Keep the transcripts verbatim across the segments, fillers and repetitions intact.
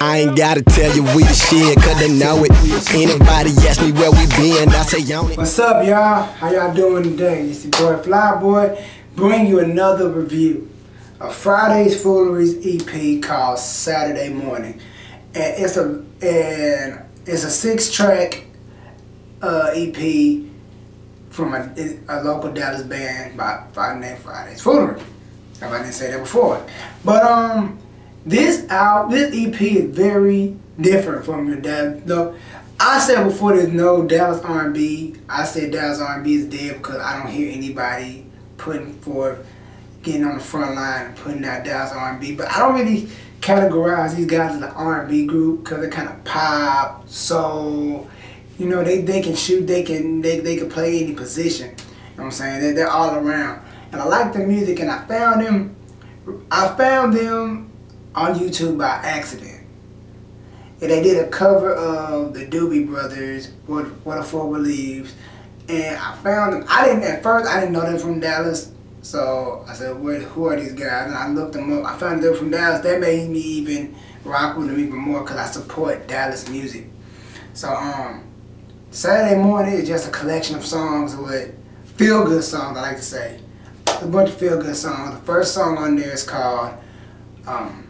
I ain't gotta tell you we the shit, cause they know it. Anybody ask me where we been, I say on it. What's up, y'all? How y'all doing today? It's your boy Flyboy, bring you another review of Friday's Foolery's E P called Saturday Morning. And it's a and it's a six-track uh, E P from a, a local Dallas band by, by named Friday's Foolery. If I didn't say that before, but um, this out this E P is very different from your dad. Though I said before, there's no Dallas R and B. I said Dallas R and B is dead because I don't hear anybody putting forth, getting on the front line and putting out Dallas R and B. But I don't really categorize these guys as an R and B group because they're kind of pop, soul. You know, they they can shoot, they can they they can play any position. You know what I'm saying? They they're all around. And I like the music, and I found them. I found them on YouTube by accident, and they did a cover of the Doobie Brothers, "What What a Fool Believes," and I found them. I didn't at first. I didn't know them from Dallas, so I said, "Where? Who are these guys?" And I looked them up. I found them from Dallas. That made me even rock with them even more because I support Dallas music. So um, Saturday Morning is just a collection of songs with feel good songs. I like to say. A bunch of feel-good songs. The first song on there is called um,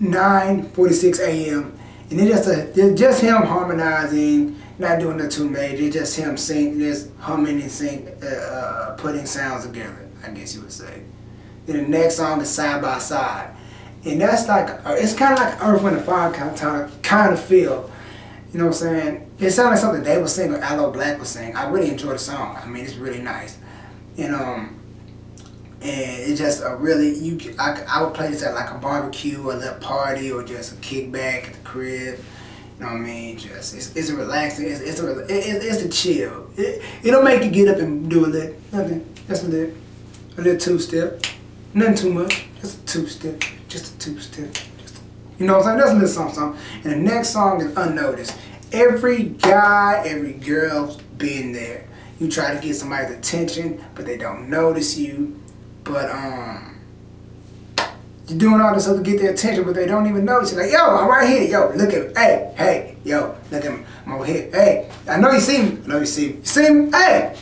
nine forty-six A M and it's just a, it's just him harmonizing, not doing the too major. It's just him singing, just humming and sing, uh, uh, putting sounds together. I guess you would say. Then the next song is Side by Side, and that's like uh, it's kind of like Earth, Wind and Fire kind of kind of feel. You know what I'm saying? It sounded like something they would sing or Aloe Black would sing. I really enjoy the song. I mean, it's really nice, and um. And it's just a really, you. I, I would play this at like a barbecue or a little party or just a kickback at the crib. You know what I mean? Just, it's, it's a relaxing, it's, it's, a, it, it's a chill. It, it'll make you get up and do a little, nothing, just a little, a little two-step. Nothing too much, just a two-step, just a two-step. You know what I'm saying? That's a little something, something. And the next song is Unnoticed. Every guy, every girl's been there. You try to get somebody's attention, but they don't notice you. But um, you're doing all this stuff to get their attention, but they don't even notice. You're like, yo, I'm right here. Yo, look at me. Hey, hey, yo, look at me. I'm over here. Hey, I know you see me. I know you see me. You see me? Hey,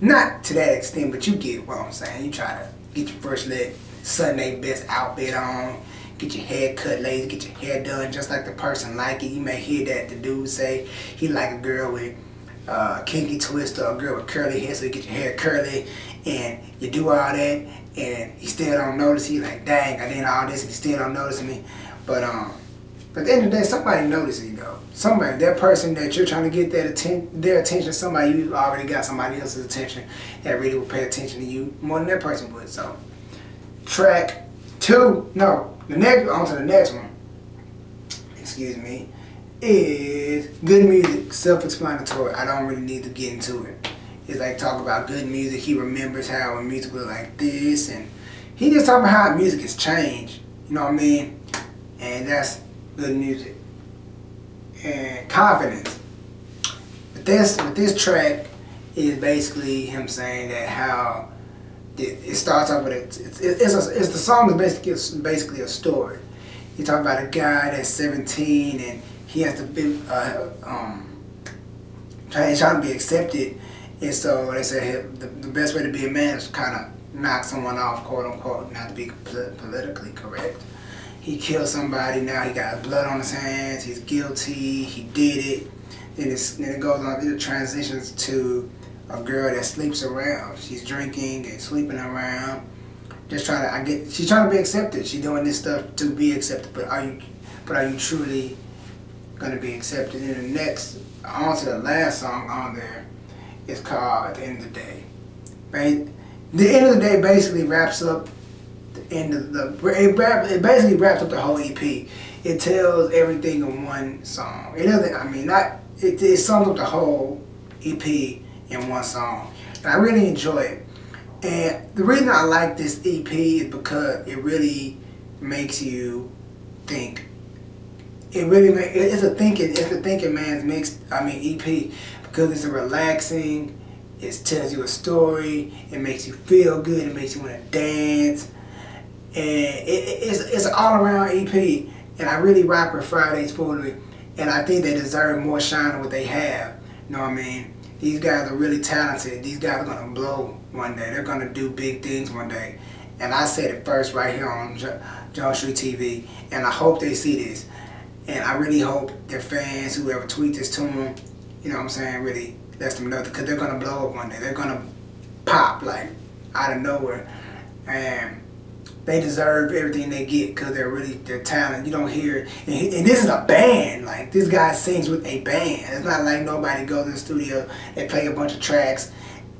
not to that extent, but you get what I'm saying. You try to get your first leg Sunday best outfit on, get your hair cut, ladies, get your hair done just like the person like it. You may hear that the dude say he like a girl with uh, kinky twist or a girl with curly hair, so you get your hair curly, and you do all that. And he still don't notice. He like, dang, I did all this, and he still don't notice me. But um, but at the end of the day, somebody notices you though. Somebody, that person that you're trying to get that atten their attention, somebody you already got somebody else's attention that really will pay attention to you more than that person would. So, track two, no, the next on to the next one. Excuse me, is good music, self-explanatory. I don't really need to get into it. He's like talk about good music. He remembers how when music was like this, and he just talking about how music has changed. You know what I mean? And that's good music. And confidence. But this, but this track is basically him saying that how it, it starts off with it, it's it's, a, it's the song is basically it's basically a story. He talking about a guy that's seventeen and he has to be uh, um trying trying to be accepted. And so they said hey, the, the best way to be a man is to kind of knock someone off, quote unquote, not to be politically correct. He killed somebody, now he got blood on his hands, he's guilty, he did it. Then, it's, then it goes on, it transitions to a girl that sleeps around. She's drinking and sleeping around. Just trying to, I get, she's trying to be accepted. She's doing this stuff to be accepted, but are you, but are you truly gonna be accepted? And the next, on to the last song on there, it's called At the End of the Day. Right? The End of the Day basically wraps up the end of the it, wrap, it basically wraps up the whole E P. It tells everything in one song. It doesn't. I mean, not it. It sums up the whole E P in one song. And I really enjoy it. And the reason I like this E P is because it really makes you think. It really make, it's a thinking. It's a thinking man's mix. I mean, E P. Because it's a relaxing, it tells you a story, it makes you feel good, it makes you want to dance, and it, it's, it's an all-around E P. And And I really rock with Friday's Foolery, and I think they deserve more shine than what they have. You know what I mean? These guys are really talented. These guys are going to blow one day. They're going to do big things one day. And I said it first right here on Jones Street T V, and I hope they see this. And I really hope their fans, whoever tweet this to them, you know what I'm saying, really lets them know, because they're going to blow up one day. They're going to pop, like, out of nowhere. And they deserve everything they get, because they're really, they're talented. You don't hear, and, he, and this is a band. Like, this guy sings with a band. It's not like nobody goes to the studio and play a bunch of tracks.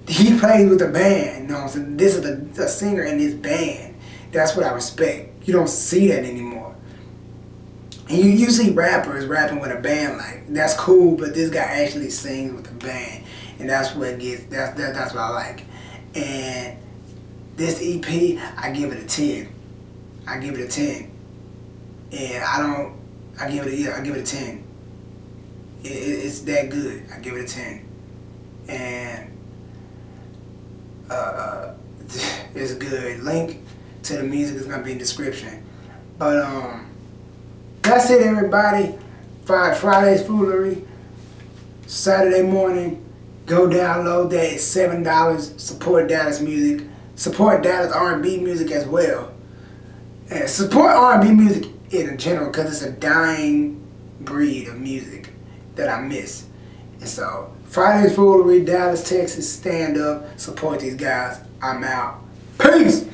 He plays with a band. You know what I'm saying? This is a, a singer in this band. That's what I respect. You don't see that anymore. And you, you see rappers rapping with a band. Like, that's cool, but this guy actually sings with a band, and that's what gets. That's that, that's what I like. And this E P, I give it a ten. I give it a ten. And I don't. I give it. A, yeah, I give it a ten. It, it, it's that good. I give it a ten. And Uh, it's good. Link to the music is gonna be in the description. But um, that's it, everybody. Friday's Foolery, Saturday Morning. Go download that. It's seven dollars. Support Dallas music. Support Dallas R and B music as well. And support R and B music in general, because it's a dying breed of music that I miss. And so, Friday's Foolery, Dallas, Texas, stand up, support these guys. I'm out. Peace!